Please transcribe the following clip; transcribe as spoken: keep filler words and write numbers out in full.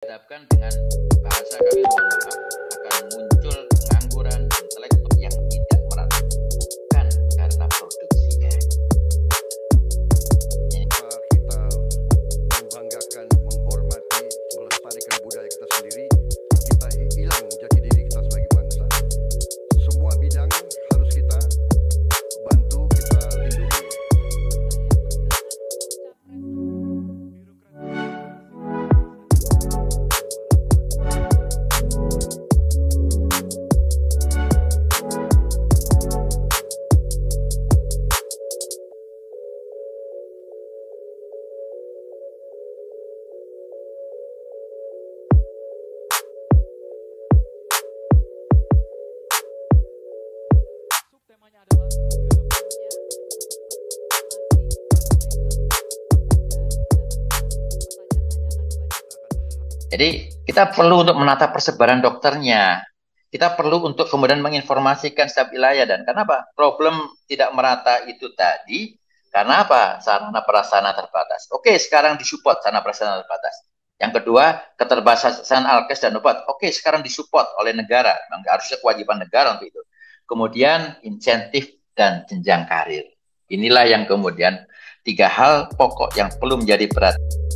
Dihadapkan dengan bahasa kami mohon maaf, akan muncul pengangguran intelektual yang tidak merata, bukan karena produksinya. Kita membanggakan, menghormati, melestarikan budaya kita sendiri, kita hilang jati diri kita sebagai bangsa. Semua bidang harus kita bantu, kita lindungi. Temanya adalah kebebasannya. Jadi kita perlu untuk menata persebaran dokternya. Kita perlu untuk kemudian menginformasikan setiap wilayah. Dan kenapa? Problem tidak merata itu tadi. Karena apa? Sarana prasarana terbatas. Oke, sekarang disupport sarana prasarana terbatas. Yang kedua, keterbatasan alkes dan obat. Oke, sekarang disupport oleh negara. Memang harusnya kewajiban negara untuk itu. Kemudian insentif dan jenjang karir. Inilah yang kemudian tiga hal pokok yang perlu menjadi perhatian.